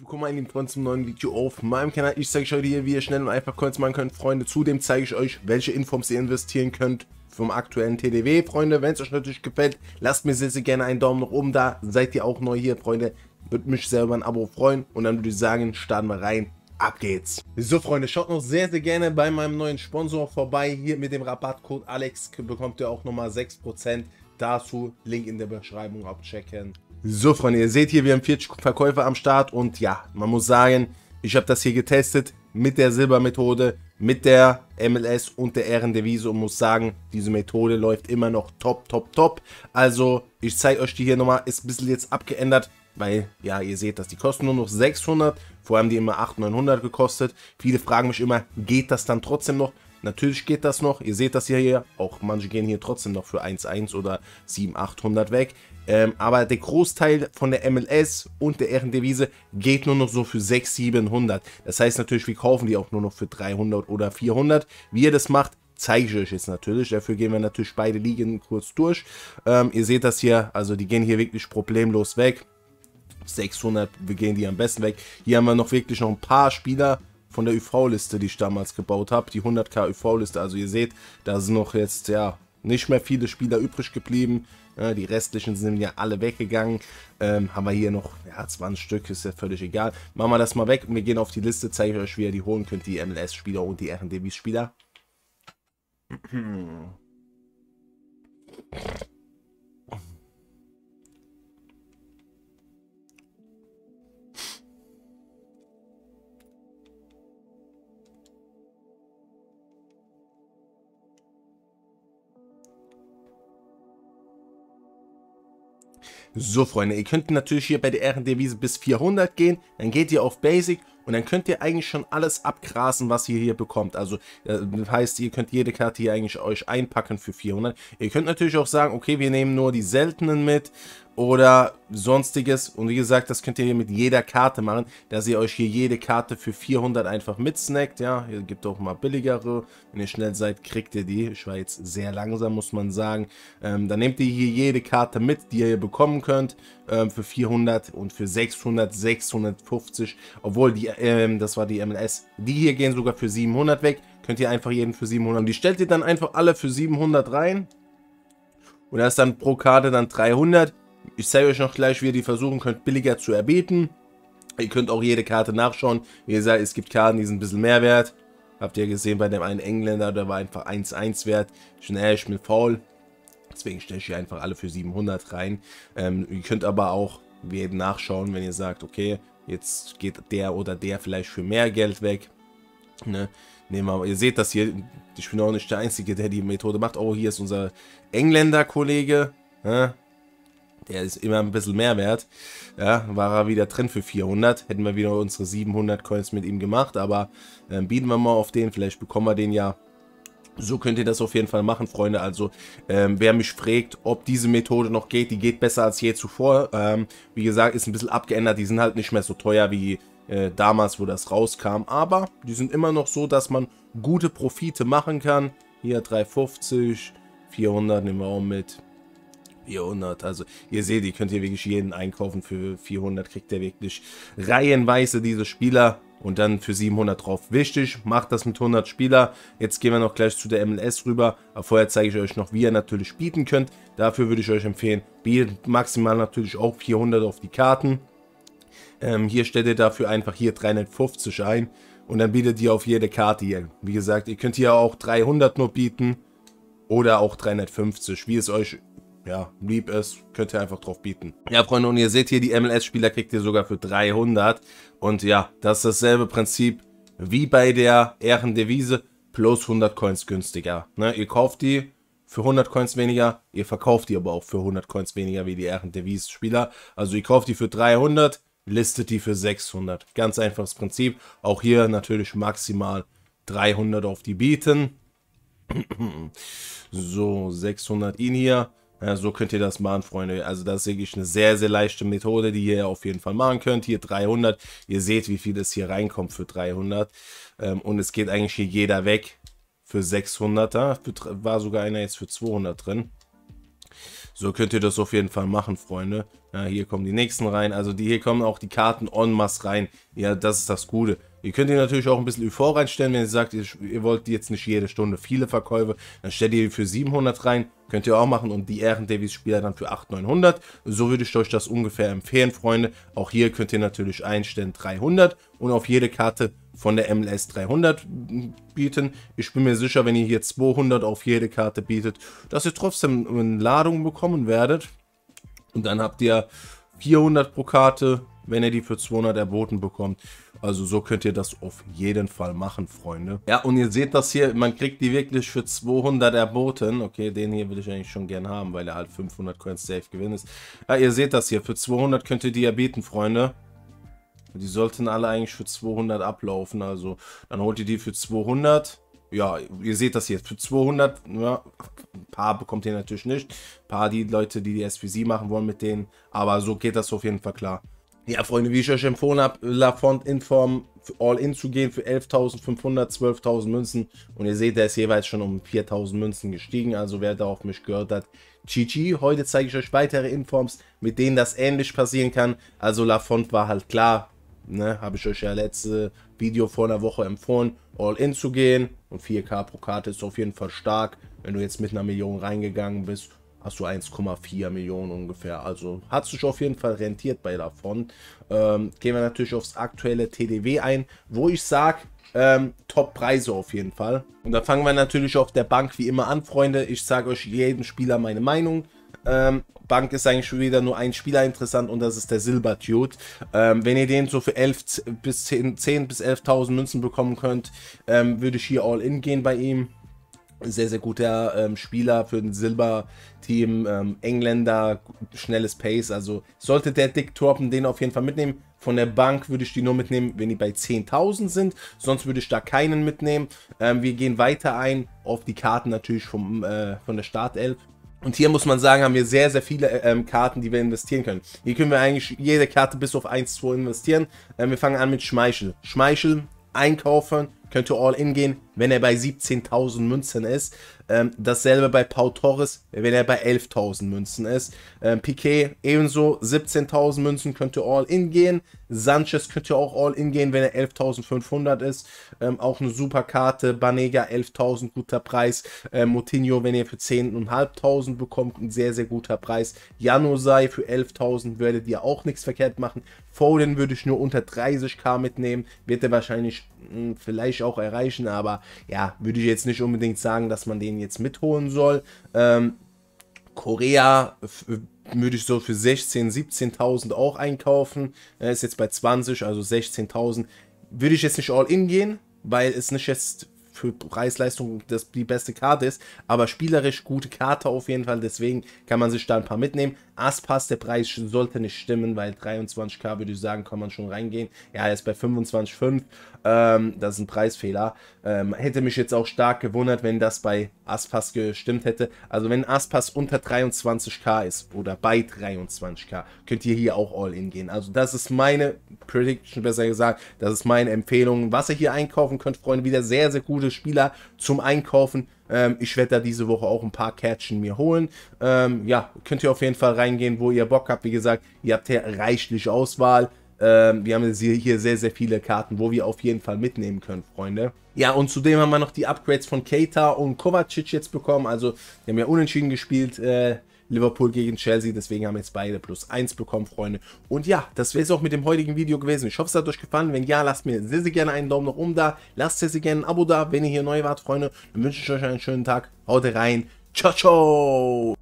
Willkommen, meine lieben Freunde, zum neuen Video auf meinem Kanal. Ich zeige euch heute hier, wie ihr schnell und einfach Coins machen könnt, Freunde. Zudem zeige ich euch, welche Informs ihr investieren könnt vom aktuellen TDW, Freunde. Wenn es euch natürlich gefällt, lasst mir sehr, sehr gerne einen Daumen nach oben da. Seid ihr auch neu hier, Freunde. Würde mich sehr über ein Abo freuen. Und dann würde ich sagen, starten wir rein. Ab geht's. So, Freunde, schaut noch sehr, sehr gerne bei meinem neuen Sponsor vorbei. Hier mit dem Rabattcode Alex bekommt ihr auch nochmal 6%. Dazu Link in der Beschreibung abchecken. So, Freunde, ihr seht hier, wir haben 40 Verkäufer am Start und ja, man muss sagen, ich habe das hier getestet mit der Silbermethode, mit der MLS und der Ehrendevise und muss sagen, diese Methode läuft immer noch top, top, top. Also, ich zeige euch die hier nochmal, ist ein bisschen jetzt abgeändert, weil, ja, ihr seht das, die kosten nur noch 600, vorher haben die immer 800, 900 gekostet. Viele fragen mich immer, geht das dann trotzdem noch? Natürlich geht das noch, ihr seht das hier, auch manche gehen hier trotzdem noch für 1,1 oder 700, 800 weg. Aber der Großteil von der MLS und der Ehrendevise geht nur noch so für 600, 700. Das heißt natürlich, wir kaufen die auch nur noch für 300 oder 400. Wie ihr das macht, zeige ich euch jetzt natürlich. Dafür gehen wir natürlich beide Ligen kurz durch. Ihr seht das hier, also die gehen hier wirklich problemlos weg. 600, wir gehen die am besten weg. Hier haben wir noch wirklich noch ein paar Spieler von der ÖV-Liste, die ich damals gebaut habe, die 100k ÖV-Liste, also ihr seht, da sind noch jetzt, ja, nicht mehr viele Spieler übrig geblieben, ja, die restlichen sind ja alle weggegangen, haben wir hier noch, ja, 20 Stück, ist ja völlig egal, machen wir das mal weg und wir gehen auf die Liste, zeige ich euch, wie ihr die holen könnt, die MLS-Spieler und die RNDB-Spieler. So, Freunde, ihr könnt natürlich hier bei der Ehrendevise bis 400 gehen, dann geht ihr auf Basic und dann könnt ihr eigentlich schon alles abgrasen, was ihr hier bekommt. Also, das heißt, ihr könnt jede Karte hier eigentlich euch einpacken für 400. Ihr könnt natürlich auch sagen, okay, wir nehmen nur die seltenen mit oder sonstiges. Und wie gesagt, das könnt ihr hier mit jeder Karte machen, dass ihr euch hier jede Karte für 400 einfach mitsnackt. Ja, hier gibt es auch mal billigere. Wenn ihr schnell seid, kriegt ihr die. Ich war jetzt sehr langsam, muss man sagen. Dann nehmt ihr hier jede Karte mit, die ihr hier bekommen könnt. Für 400 und für 600, 650. Obwohl, die das war die MLS. Die hier gehen sogar für 700 weg. Könnt ihr einfach jeden für 700. Und die stellt ihr dann einfach alle für 700 rein. Und da ist dann pro Karte dann 300. Ich zeige euch noch gleich, wie ihr die versuchen könnt, billiger zu erbieten. Ihr könnt auch jede Karte nachschauen. Wie gesagt, es gibt Karten, die sind ein bisschen mehr wert. Habt ihr gesehen, bei dem einen Engländer, der war einfach 1,1 wert. Ich bin faul. Deswegen stelle ich hier einfach alle für 700 rein. Ihr könnt aber auch jeden nachschauen, wenn ihr sagt, okay, jetzt geht der oder der vielleicht für mehr Geld weg. Ne? Nehmen wir, ihr seht das hier, ich bin auch nicht der Einzige, der die Methode macht. Oh, hier ist unser Engländer-Kollege. Ne? Der ist immer ein bisschen mehr wert. Ja, war er wieder drin für 400. Hätten wir wieder unsere 700 Coins mit ihm gemacht. Aber bieten wir mal auf den, vielleicht bekommen wir den ja. So könnt ihr das auf jeden Fall machen, Freunde. Also, wer mich fragt, ob diese Methode noch geht, die geht besser als je zuvor. Wie gesagt, ist ein bisschen abgeändert. Die sind halt nicht mehr so teuer wie damals, wo das rauskam. Aber die sind immer noch so, dass man gute Profite machen kann. Hier 350, 400 nehmen wir auch mit. 400, also ihr seht, ihr könnt hier wirklich jeden einkaufen. Für 400 kriegt ihr wirklich reihenweise diese Spieler. Und dann für 700 drauf. Wichtig, macht das mit 100 Spieler. Jetzt gehen wir noch gleich zu der MLS rüber. Aber vorher zeige ich euch noch, wie ihr natürlich bieten könnt. Dafür würde ich euch empfehlen, bietet maximal natürlich auch 400 auf die Karten. Hier stellt ihr dafür einfach hier 350 ein. Und dann bietet ihr auf jede Karte hier. Wie gesagt, ihr könnt hier auch 300 nur bieten. Oder auch 350, wie es euch ja lieb ist, könnt ihr einfach drauf bieten. Ja, Freunde, und ihr seht hier, die MLS-Spieler kriegt ihr sogar für 300. Und ja, das ist dasselbe Prinzip wie bei der Ehrendevise, plus 100 Coins günstiger. Ne? Ihr kauft die für 100 Coins weniger, ihr verkauft die aber auch für 100 Coins weniger wie die Ehrendevise-Spieler. Also ihr kauft die für 300, listet die für 600. Ganz einfaches Prinzip. Auch hier natürlich maximal 300 auf die bieten. So, 600 in hier. Ja, so könnt ihr das machen, Freunde. Also das ist wirklich eine sehr, sehr leichte Methode, die ihr auf jeden Fall machen könnt. Hier 300. Ihr seht, wie viel es hier reinkommt für 300. Und es geht eigentlich hier jeder weg für 600. Da war sogar einer jetzt für 200 drin. So könnt ihr das auf jeden Fall machen, Freunde. Ja, hier kommen die nächsten rein. Also hier kommen auch die Karten en masse rein. Ja, das ist das Gute. Ihr könnt ihr natürlich auch ein bisschen UV reinstellen, wenn ihr sagt, ihr wollt jetzt nicht jede Stunde viele Verkäufe, dann stellt ihr für 700 rein, könnt ihr auch machen und die Ehren-Davies-Spieler dann für 800, 900. So würde ich euch das ungefähr empfehlen, Freunde. Auch hier könnt ihr natürlich einstellen 300 und auf jede Karte von der MLS 300 bieten. Ich bin mir sicher, wenn ihr hier 200 auf jede Karte bietet, dass ihr trotzdem eine Ladung bekommen werdet. Und dann habt ihr 400 pro Karte, wenn ihr die für 200 erboten bekommt. Also so könnt ihr das auf jeden Fall machen, Freunde. Ja, und ihr seht das hier, man kriegt die wirklich für 200 erboten. Okay, den hier will ich eigentlich schon gern haben, weil er halt 500 Coins safe Gewinn ist. Ja, ihr seht das hier, für 200 könnt ihr die erbieten, Freunde. Die sollten alle eigentlich für 200 ablaufen, also dann holt ihr die für 200. Ja, ihr seht das hier, für 200, ja, ein paar bekommt ihr natürlich nicht. Ein paar die Leute, die die SPC machen wollen mit denen, aber so geht das auf jeden Fall klar. Ja, Freunde, wie ich euch empfohlen habe, LaFont in Form All-In zu gehen für 11.500, 12.000 Münzen. Und ihr seht, der ist jeweils schon um 4.000 Münzen gestiegen. Also wer da auf mich gehört hat, GG. Heute zeige ich euch weitere Informs, mit denen das ähnlich passieren kann. Also LaFont war halt klar, ne, habe ich euch ja letzte Video vor einer Woche empfohlen, All-In zu gehen. Und 4K pro Karte ist auf jeden Fall stark. Wenn du jetzt mit einer Million reingegangen bist, hast du 1,4 Millionen ungefähr. Also hat sich auf jeden Fall rentiert bei LaFont. Gehen wir natürlich aufs aktuelle TDW ein, wo ich sage, Top-Preise auf jeden Fall. Und da fangen wir natürlich auf der Bank wie immer an, Freunde. Ich sage euch jedem Spieler meine Meinung. Bank ist eigentlich schon wieder nur ein Spieler interessant und das ist der Silbertude. Wenn ihr den so für 10 bis 11.000 Münzen bekommen könnt, würde ich hier All-In gehen bei ihm. Sehr, sehr guter Spieler für ein Silberteam, Engländer, schnelles Pace, also sollte der Dick Torpen den auf jeden Fall mitnehmen. Von der Bank würde ich die nur mitnehmen, wenn die bei 10.000 sind, sonst würde ich da keinen mitnehmen. Wir gehen weiter ein auf die Karten natürlich von der Startelf. Und hier muss man sagen, haben wir sehr, sehr viele Karten, die wir investieren können. Hier können wir eigentlich jede Karte bis auf 1, 2 investieren. Wir fangen an mit Schmeichel. Schmeichel einkaufen, könnt ihr All-In gehen, wenn er bei 17.000 Münzen ist. Dasselbe bei Pau Torres, wenn er bei 11.000 Münzen ist. Piqué ebenso, 17.000 Münzen könnt ihr All-In gehen. Sanchez könnt ihr auch All-In gehen, wenn er 11.500 ist. Auch eine super Karte. Banega, 11.000, guter Preis. Moutinho, wenn ihr für 10.500 bekommt, ein sehr, sehr guter Preis. Januzaj für 11.000, werdet ihr auch nichts verkehrt machen. Foden würde ich nur unter 30k mitnehmen. Wird er wahrscheinlich vielleicht auch erreichen, aber ja, würde ich jetzt nicht unbedingt sagen, dass man den jetzt mitholen soll. Korea würde ich so für 16.000, 17.000 auch einkaufen. Er ist jetzt bei 20, also 16.000. Würde ich jetzt nicht All-In gehen, weil es nicht jetzt für Preis-Leistung die beste Karte ist, aber spielerisch gute Karte auf jeden Fall, deswegen kann man sich da ein paar mitnehmen. Aspas, der Preis sollte nicht stimmen, weil 23k würde ich sagen, kann man schon reingehen. Ja, er ist bei 25,5, das ist ein Preisfehler. Hätte mich jetzt auch stark gewundert, wenn das bei Aspas gestimmt hätte. Also wenn Aspas unter 23k ist oder bei 23k, könnt ihr hier auch All-In gehen. Also das ist meine Prediction, besser gesagt, das ist meine Empfehlung, was ihr hier einkaufen könnt, Freunde. Wieder sehr, sehr gute Spieler zum Einkaufen. Ich werde da diese Woche auch ein paar Kärtchen mir holen. Ja, könnt ihr auf jeden Fall reingehen, wo ihr Bock habt. Wie gesagt, ihr habt hier reichlich Auswahl. Wir haben hier sehr, sehr viele Karten, wo wir auf jeden Fall mitnehmen können, Freunde. Ja, und zudem haben wir noch die Upgrades von Keita und Kovacic jetzt bekommen. Also, wir haben ja unentschieden gespielt, Liverpool gegen Chelsea, deswegen haben jetzt beide +1 bekommen, Freunde. Und ja, das wäre es auch mit dem heutigen Video gewesen. Ich hoffe, es hat euch gefallen. Wenn ja, lasst mir sehr, sehr gerne einen Daumen nach oben da. Lasst sehr, sehr gerne ein Abo da. Wenn ihr hier neu wart, Freunde, dann wünsche ich euch einen schönen Tag. Haut rein. Ciao, ciao.